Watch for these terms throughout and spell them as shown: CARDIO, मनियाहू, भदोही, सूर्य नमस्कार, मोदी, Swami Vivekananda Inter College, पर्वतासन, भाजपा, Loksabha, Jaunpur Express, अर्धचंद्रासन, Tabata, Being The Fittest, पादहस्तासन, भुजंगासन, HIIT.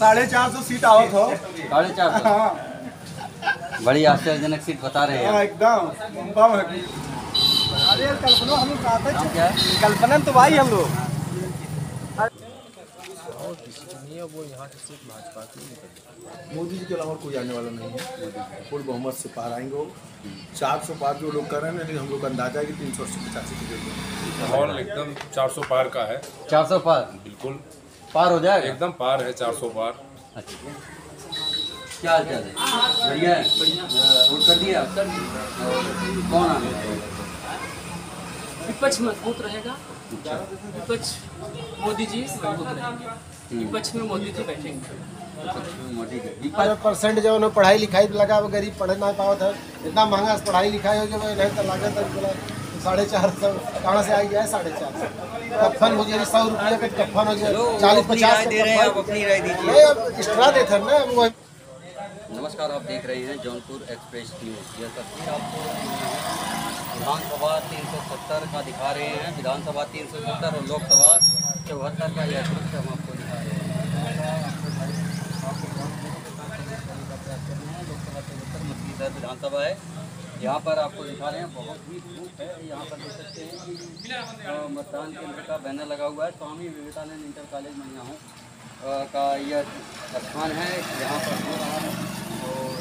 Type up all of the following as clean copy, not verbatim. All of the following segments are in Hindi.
450 सीट आवत हो, 450 बड़ी आश्चर्यजनक सीट बता रहे हैं एकदम। अरे कल्पना हम लोग आते हैं, कल्पना तो भाई हम लोग वो यहाँ की सीट भाजपा की, मोदी जी के अलावा कोई आने वाला नहीं है। फुल बहुमत से पार आएंगे वो, 400 पार जो लोग कर रहे हैं लेकिन हम लोग का अंदाजा है कि 385 के लिए माहौल एकदम 400 पार का है। 400 पार बिल्कुल पार हो जाएगा, एकदम पार है 400 पार। अच्छा क्या हाल चाल है? बढ़िया है। वोट कर दिया? कौन आने विपक्ष मजबूत रहेगा? विपक्ष मोदी जी मजबूत रहेंगे, विपक्ष में मोदी जी बैठेंगे। 1% जो उन्हें पढ़ाई लिखाई लगा वो गरीब पढ़ ना पाओ था, इतना महंगा पढ़ाई लिखाई हो गया नहीं तो लागत बोला 450 कहाँ से आ गया है 450। कफन हो जाए 100 रुपये पे, कफन हो जाए 40-50 दे रहे हैं। आप अपनी राय दीजिए, अब एक्स्ट्रा देते हैं ना। नमस्कार, आप देख रहे हैं जौनपुर एक्सप्रेस न्यूज़। यह तस्वीर आपको विधानसभा 370 का दिखा रहे हैं। विधानसभा 370 और लोकसभा 74 का यह दृश्य हम आपको दिखा रहे हैं। लोकसभा 74 मछली दर विधानसभा है। यहाँ पर आपको दिखा रहे हैं बहुत ही धूप है। यहाँ पर देख सकते हैं मतदान केंद्र का बैनर लगा हुआ है। स्वामी विवेकानंद इंटर कॉलेज मनियाहू का यह स्थान है। यहाँ पर हो रहा है और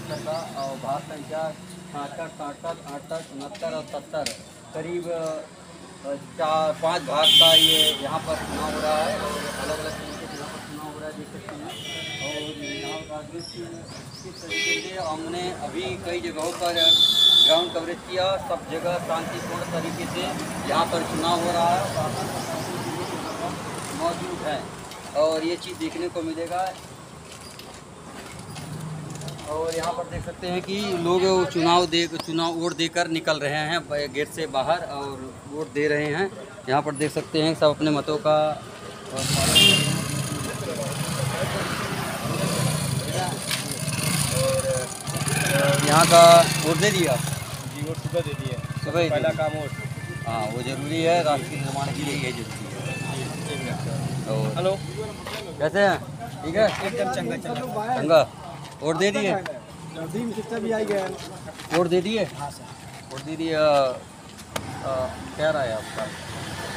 74 का और 72 संख्या 68, 69 और 70 करीब 4-5 भाग का ये यहाँ पर चुनाव हो रहा है और अलग अलग तरीके से यहाँ पर चुनाव हो रहा है, देख सकते हैं। और यहाँ का दृश्य किस तरीके से, हमने अभी कई जगहों पर ग्राउंड कवरेज किया, सब जगह शांतिपूर्ण तरीके से यहाँ पर चुनाव हो रहा है, मौजूद है और ये चीज़ देखने को मिलेगा। और यहाँ पर देख सकते हैं कि लोग चुनाव वोट देकर निकल रहे हैं गेट से बाहर और वोट दे रहे हैं। यहाँ पर देख सकते हैं सब अपने मतों का यहाँ का वोट दे दिया जी। वोट सुबह दे दिया, सुबह पहला काम वोट। हाँ वो जरूरी है, राष्ट्र के निर्माण के लिए ये जरूरी है। और हेलो कैसे हैं? ठीक है एकदम चंगा चंगा चंगा। वोट दे दिए? वोट दे दिए? वोट दे दिए। क्या राय है आपका?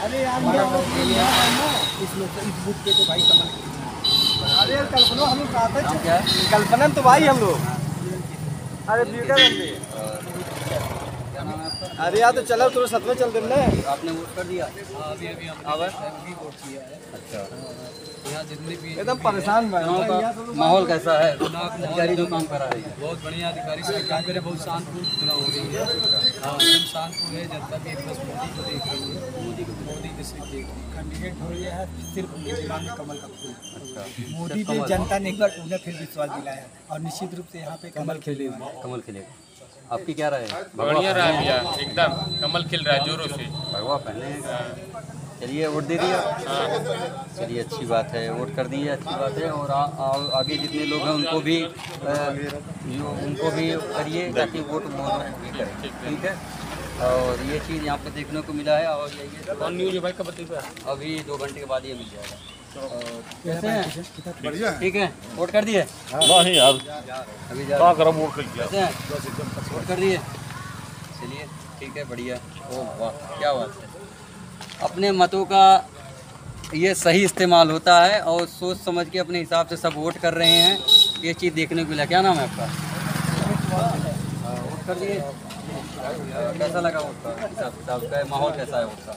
अरे यार इस बूथ पे तो भाई समझ, अरे कल्पना हम लोग आते हैं, कल्पना तो भाई हम लोग। अरे अरे यार तो चलो तुम 7वें चल दिन ना। आपने वोट कर दिया? अभी वोट किया है। अच्छा यहाँ जितने भी एकदम परेशान माहौल कैसा है? अधिकारी जो काम करा रही है बहुत बढ़िया, अधिकारी से काम करे, बहुत शांतपूर्ण चुनाव हो रही है। हाँ एकदम शांतपूर्ण है, जनता भी एक बस मोदी को देख रही है, मोदी के सिर्फ देख रही है, कैंडिडेट हो रही है सिर्फ उनके कमल का फूल। मोदी पे जनता ने एक बार उन्हें फिर विश्वास दिलाया और निश्चित रूप से यहाँ पे कमल खिलेगा, कमल खिलेगा। आपकी क्या राय है? बढ़िया राय भैया, एकदम कमल खिल रहा है जोरों से, भगवा पहने। चलिए वोट दे दिया? चलिए अच्छी बात है, वोट कर दिए अच्छी बात है। और आगे जितने लोग हैं उनको भी करिए ताकि वोट करें, ठीक है। और ये चीज़ यहाँ पे देखने को मिला है और यही अभी 2 घंटे के बाद ये मिल जाएगा। कैसे हैं? ठीक है वोट कर दिए? नहीं यार अभी वोट कर दिए। चलिए ठीक है बढ़िया। ओह वाह क्या बात है, अपने मतों का ये सही इस्तेमाल होता है और सोच समझ के अपने हिसाब से सब वोट कर रहे हैं, ये चीज़ देखने को मिला। क्या नाम है आपका? वोट कर दिए? कैसा लगा वोट का हिसाब किताब का माहौल? कैसा है वोट का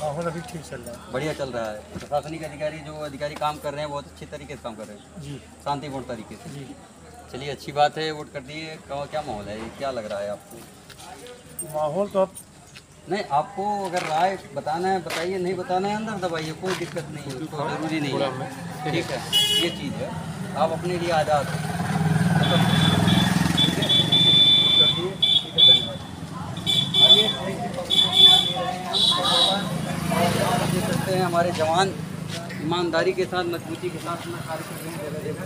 माहौल? अभी ठीक चल रहा है, बढ़िया चल रहा है। प्रशासनिक अधिकारी जो अधिकारी काम कर रहे हैं बहुत अच्छे तरीके से काम कर रहे हैं जी, शांतिपूर्ण तरीके से जी। चलिए अच्छी बात है, वोट कर दिए। क्या माहौल है, क्या लग रहा है आपको माहौल? तो आप नहीं, आपको अगर राय बताना है बताइए, नहीं बताना है अंदर दबाइए, कोई दिक्कत नहीं है, कोई ज़रूरी नहीं है, ठीक है। ये चीज़ है, आप अपने लिए आज़ाद हो, ठीक है। धन्यवाद। देख सकते हैं हमारे जवान ईमानदारी के साथ मजबूती के साथ अपना कार्य कर रहे हैं, जगह जगह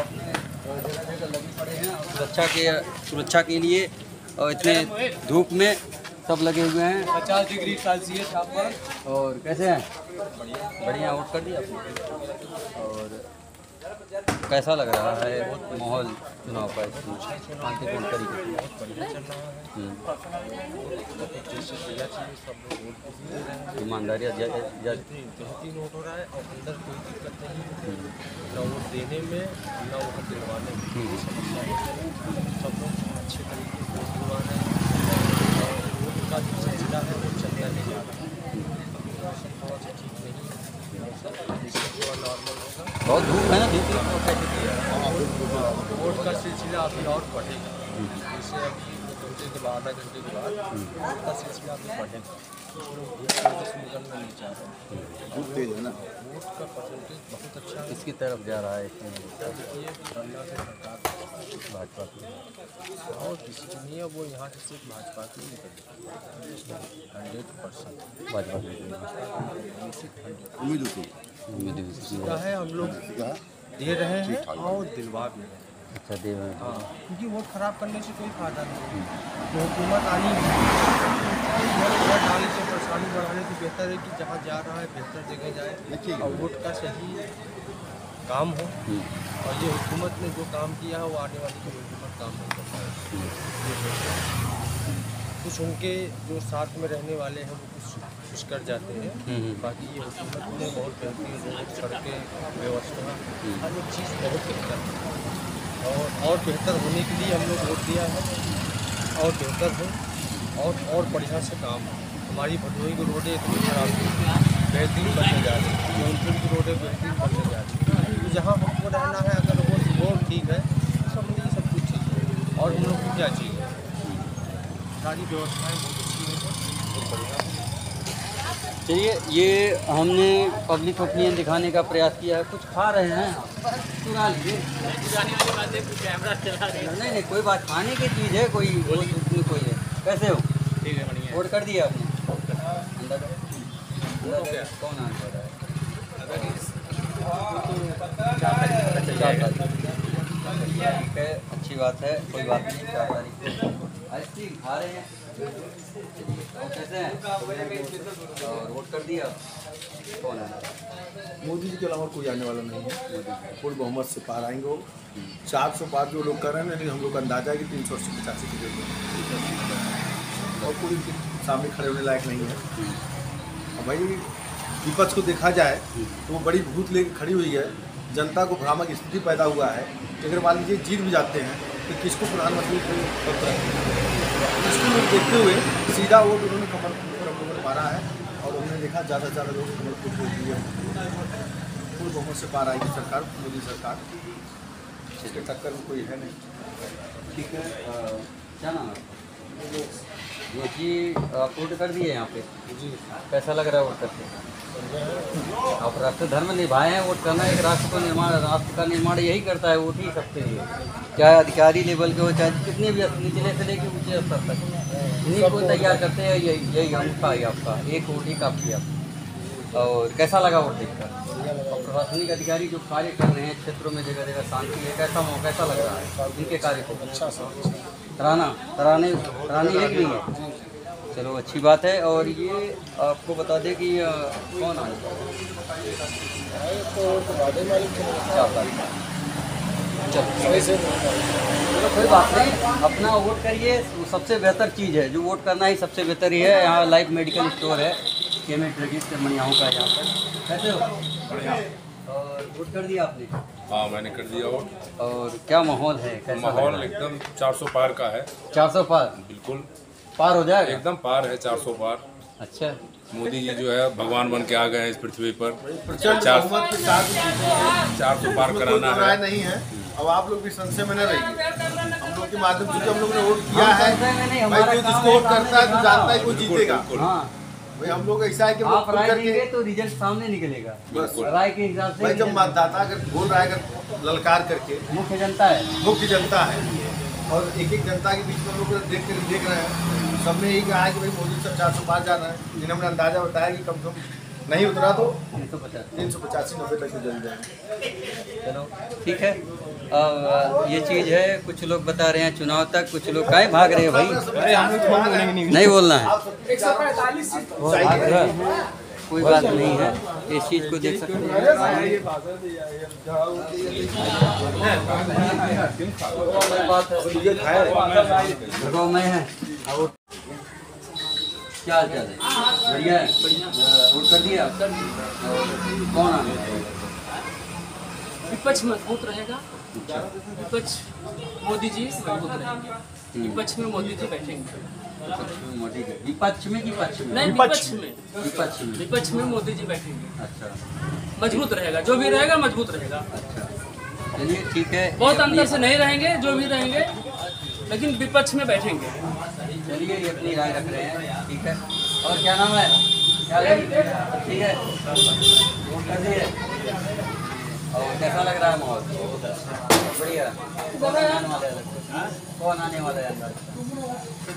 अपने जगह जगह लगे पड़े हैं सुरक्षा के लिए और इतने धूप में सब लगे हुए हैं। 50 डिग्री सेल्सियस यहाँ पर। और कैसे हैं? बढ़िया बढ़िया। वोट कर दिया आपने? और कैसा लग रहा है माहौल चुनाव का? शांतिपूर्ण तरीके ईमानदारी हो रहा है और अंदर कोई दिक्कत नहीं, ना वोट देने में ना वोट दिलवाने में सब लोग अच्छे तरीके से वोट दिलवा रहे हैं। और वोट का जो सिलसिला है वो चलता नहीं जा रहा है, ठीक नहीं, नॉर्मल होगा। बहुत धूप है ना, वोट का सिलसिला अभी और बढ़ेगा। जैसे अभी 2 घंटे के बाद, आधा घंटे के बाद वोट का सिलसिला अभी बढ़ेगा। वोट का परसेंटेज बहुत अच्छा इसकी तरफ जा रहा है। भाजपा की वो यहाँ से सिर्फ भाजपा की निकल 100% भाजपा है। हम लोग दे रहे हैं और दिलवा भी रहे हैं। अच्छा, दे रहे हैं। हाँ, क्योंकि वोट ख़राब करने से कोई फायदा नहीं। तो हुकूमत आनी डाली से परेशानी बढ़ाने से बेहतर है कि जहाँ जा रहा है बेहतर जगह जाए और वोट का सही काम हो। और ये हुकूमत ने जो काम किया है वो आने वाली कम्युनिटी पर काम नहीं कर पाए। कुछ उनके जो साथ में रहने वाले हैं वो कुछ कर जाते हैं, बाकी ये हुकूमत ने बहुत बेहतरीन रोड, सड़कें, व्यवस्था, हर एक चीज़ बहुत बेहतर है। और बेहतर होने के लिए हम लोग वोट दिया है और बेहतर हो और बढ़िया से काम हो। हमारी भदोही की रोडें इतनी खराब थी, बेहतरीन बनने जा रही है। जौनपुर की रोडें बेहतरीन बनने जा रही है। तो जहाँ हमको रहना है, अगर वो ठीक है, सब लिए सब कुछ ठीक है। और हम लोग को क्या चाहिए? सारी व्यवस्थाएँ बहुत अच्छी हैं, बहुत बढ़िया। चलिए, ये हमने पब्लिक ओपिनियन दिखाने का प्रयास किया है। कुछ खा रहे हैं नहीं, कोई बात, खाने की चीज़ है, कोई कोई है। कैसे हो? ठीक है, बढ़िया। वोट कर दिया आपने? अंदर कौन आंसर है? अच्छी बात है, कोई बात नहीं। अच्छी खा रहे हैं और कैसे हैं? और वोट कर दिया? कौन है? मोदी जी के अलावा कोई आने वाला नहीं है। फुल बहुमत से पार आएंगे वो। 400 पार जो लोग कर रहे हैं, लेकिन हम लोग का अंदाजा है कि 385 के जरूरत और पूरी सामने खड़े होने लायक नहीं है। और भाई, विपक्ष को देखा जाए तो वो बड़ी भूत लेकर खड़ी हुई है। जनता को भ्रामक स्थिति पैदा हुआ है। अगर मान लीजिए जीत भी जाते हैं तो किसको प्रधानमंत्री इसको देखते हुए सीधा वोट उन्होंने कमल पर मारा है। और उन्होंने देखा ज़्यादा से ज़्यादा लोग कमल को वोट दिए। फुल बहुमत से पार आएगी सरकार, मोदी सरकार। इसके टक्कर में कोई है नहीं। ठीक है, क्या नाम है जो कि आप वोट कर दिए यहाँ पे? जी। कैसा लग रहा है वोट करके? आप राष्ट्र धर्म निभाए हैं। वोट करना एक राष्ट्र को निर्माण, राष्ट्र का निर्माण यही करता है। वोट ही सबके लिए, चाहे अधिकारी लेवल के हो, चाहे कितने भी निचले से लेके ऊँचे स्तर तक, इन्हीं को तैयार करते हैं। यही हमका ही आपका एक वोट ही काफ़ी आपका। और कैसा लगा वोट देखकर? और प्रशासनिक अधिकारी जो कार्य कर रहे हैं क्षेत्रों में, जगह जगह शांति है, कैसा माहौल, कैसा लग रहा है इनके कार्य को? अच्छा, सराहनी है कि नहीं है? चलो, अच्छी बात है। और ये आपको बता दें कि कौन आने चलो कोई बात नहीं, अपना वोट करिए। सबसे बेहतर चीज़ है जो वोट करना ही सबसे बेहतर ही है। यहाँ लाइफ मेडिकल स्टोर है, केमिस्ट मणियाओं का यहाँ पर। कैसे हो? और वोट कर दिया आपने? हाँ, मैंने कर दिया वोट। और क्या माहौल है? माहौल एकदम 400 पार का है। 400 पार बिल्कुल पार हो जाएगा, एकदम पार है 400 पार। अच्छा, मोदी जी जो है भगवान बन के आ गए हैं इस पृथ्वी पर। 400 पार कराना है। नहीं है, अब आप लोग भी संशय में न रहिए। हम लोग के माध्यम से हम लोग ने वोट किया है। भाई, जिसको वोट करता है तो जानता है वो जीतेगा। भाई, हम लोग ऐसा है कि आप राय देंगे तो रिजल्ट सामने निकलेगा। राय के हिसाब से जब मतदाता अगर बोल रहा है ललकार करके, मुख्य जनता है, मुख्य जनता है। और एक जनता के बीच में हम लोग देख रहे हैं। सबने यही कहा है कि भाई मोदी सब 400 पार जाना है। जिन्हें हमने अंदाजा बताया कि कम से कम नहीं उतरा तो 385-90 तक जल जाएंगे। चलो, ठीक है। अब ये चीज़ है, कुछ लोग बता रहे हैं चुनाव तक, कुछ लोग काहे भाग रहे हैं भाई? नहीं बोलना है। कोई बात नहीं है, इस चीज़ को देख सकते हैं। गाँव में है और क्या हाल चाल है? बढ़िया है। वोट कर दिया? कौन आ गया? विपक्ष मजबूत रहेगा, विपक्ष मोदी जी मजबूत रहेंगे, विपक्ष में मोदी जी बैठेंगे। विपक्ष में विपक्ष में मोदी जी बैठेंगे। अच्छा, मजबूत रहेगा, जो भी रहेगा मजबूत रहेगा। अच्छा, चलिए ठीक है। बहुत अंदर से नहीं रहेंगे जो भी रहेंगे, लेकिन विपक्ष में बैठेंगे। चलिए, ये अपनी राय रख रहे हैं। ठीक है, और क्या नाम है? ठीक है, और कैसा लग रहा है माहौल? बढ़िया। कौन आने वाला है अंदर?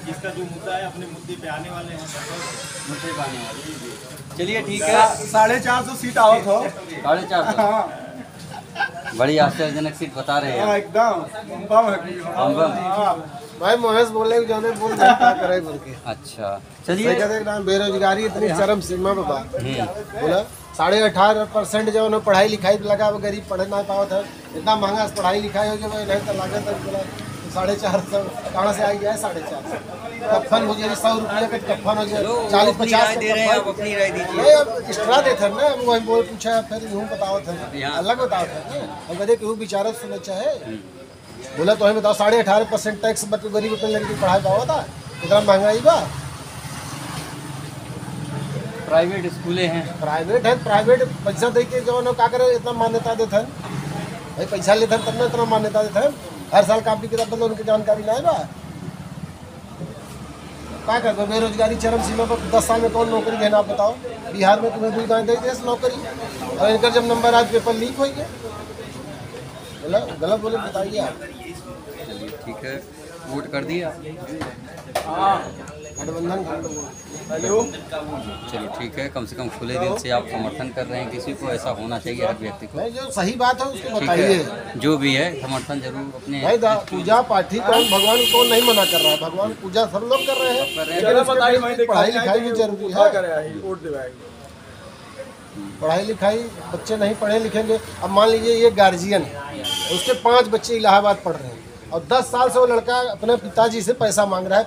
जिसका जो मुद्दा है अपने मुद्दे पे आने वाले हैं। मुद्दे पे आने वाले, चलिए ठीक है। 450 सीट आओ तो 450। बड़ी आश्चर्यजनक सीट बता रहे हैं एकदम। भाई महेश बोले जाने बोल करे बोल के। अच्छा चलिए, बेरोजगारी इतनी चरम सीमा में बा बोला 18.5% जो है पढ़ाई लिखाई लगा, वो गरीब पढ़ ना पाओ था, इतना महंगा पढ़ाई लिखाई हो गया। नहीं तो लगा था 450 कहाँ से आ गया है 450। कफन हो जाए 100 रुपये का कफन हो जाए 40-50 दे रहे हैं। आप अपनी राय दीजिए। नहीं, अब एक्स्ट्रा दे थे ना, वही बोल पूछा फिर यूँ बताओ थे, अलग बताओ थे ना। अगर क्यों बेचारा सुना चाहे बोला तो हमें बताओ 18.5% टैक्स मतलब गरीब अपने लड़की पढ़ाई पाओ था, इतना महंगाई बा। प्राइवेट स्कूलें हैं, प्राइवेट है, प्राइवेट पैसा दे के जो का करे इतना मान्यता देते हैं भाई। पैसा लेते तब ना इतना मान्यता देते हैं। हर साल कापी किताब बदल उनकी जानकारी ना है बा। क्या कर, बेरोजगारी चरम सीमा पर। 10 साल में कौन नौकरी देना आप बताओ? बिहार में तुम्हें 2 गाँव दे दे नौकरी, और इनका जब नंबर आज पेपर लीक हो गया गलत बोले, बताइए आप। चलिए ठीक है, वोट कर दिया? हाँ, गठबंधन। हेलो, चलो ठीक है, कम से कम खुले दिल से आप समर्थन कर रहे हैं। किसी को ऐसा होना चाहिए, हर व्यक्ति को जो सही बात है उसको बताइए। जो भी है समर्थन जरूर अपने। पूजा पाठी कौन, भगवान को नहीं मना कर रहा है, भगवान पूजा सब लोग कर रहे हैं। पढ़ाई लिखाई भी जरूरी है, पढ़ाई लिखाई बच्चे नहीं पढ़े लिखेंगे। अब मान लीजिए ये गार्जियन है, उसके 5 बच्चे इलाहाबाद पढ़ रहे हैं, और 10 साल से वो लड़का अपने पिताजी से पैसा मांग रहा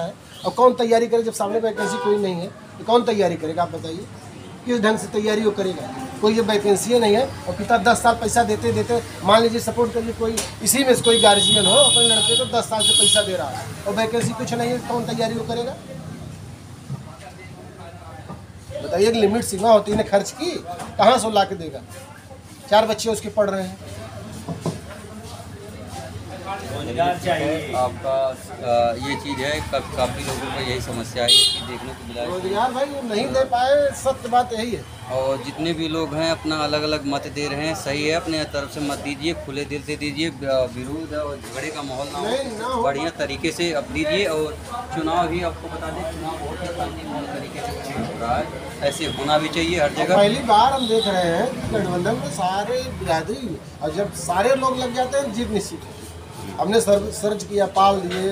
है। और कौन तैयारी करे जब सामने वैकेंसी कोई नहीं है? तो कौन तैयारी करेगा आप बताइए? किस ढंग से तैयारी वो करेगा? कोई ये वैकेंसी नहीं है, और पिता 10 साल पैसा देते देते मान लीजिए सपोर्ट करिए कोई इसी में कोई गार्जियन हो, अपने लड़के को 10 साल से पैसा दे रहा है और वैकेंसी कुछ नहीं है, कौन तैयारी वो करेगा बताइए? लिमिट सीमा होती है खर्च की, कहाँ से ला के देगा? 4 बच्चे उसके पढ़ रहे हैं। आपका ये चीज़ है, काफ़ी लोगों को यही समस्या है, ये चीज़ देखने को मिला है। रोजगार भाई वो नहीं दे पाए, सत्य बात यही है। और जितने भी लोग हैं अपना अलग अलग मत दे रहे हैं, सही है, अपने तरफ से मत दीजिए, खुले दिल से दीजिए। विरोध और झगड़े का माहौल ना हो, बढ़िया तरीके से अब दीजिए। और चुनाव भी आपको बता दें, चुनाव बहुत ही शांतिपूर्ण तरीके से हो रहा है, ऐसे होना भी चाहिए हर जगह। पहली बार हम देख रहे हैं गठबंधन में सारे बिरादरी, और जब सारे लोग लग जाते हैं जीत निश्चित। हमने सर्च किया, पाल दिए,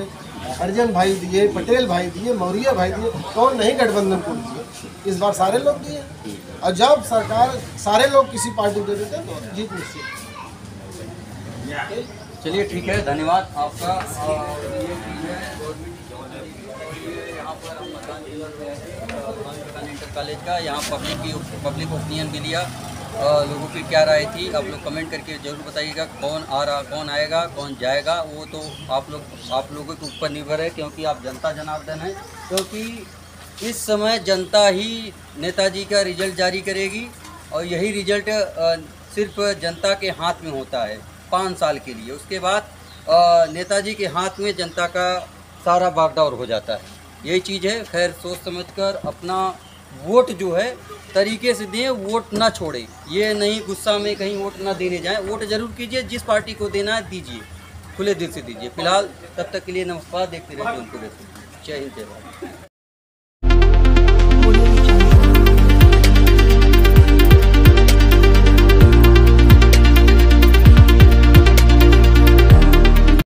अर्जन भाई दिए, पटेल भाई दिए, मौर्य भाई दिए, कौन नहीं गठबंधन को दिए? इस बार सारे लोग दिए, और जब सरकार सारे लोग किसी पार्टी को देते हैं तो जीत निश्चित। चलिए ठीक है, धन्यवाद आपका। इंटर कॉलेज का यहाँ पब्लिक ओपिनियन भी लिया, लोगों की क्या राय थी। आप लोग कमेंट करके ज़रूर बताइएगा कौन आएगा कौन जाएगा, वो तो आप लोगों के ऊपर निर्भर है, क्योंकि आप जनता जनार्दन हैं। क्योंकि इस समय जनता ही नेताजी का रिजल्ट जारी करेगी, और यही रिजल्ट सिर्फ जनता के हाथ में होता है 5 साल के लिए। उसके बाद नेताजी के हाथ में जनता का सारा बागडोर हो जाता है। यही चीज़ है। खैर, सोच समझकर अपना वोट जो है तरीके से दें, वोट ना छोड़ें। ये नहीं गुस्सा में कहीं वोट ना देने जाएं। वोट जरूर कीजिए, जिस पार्टी को देना है दीजिए, खुले दिल से दीजिए। फिलहाल तब तक के लिए नमस्कार। देखते रहिए जौनपुर एक्सप्रेस। जय हिंद, जय भारत।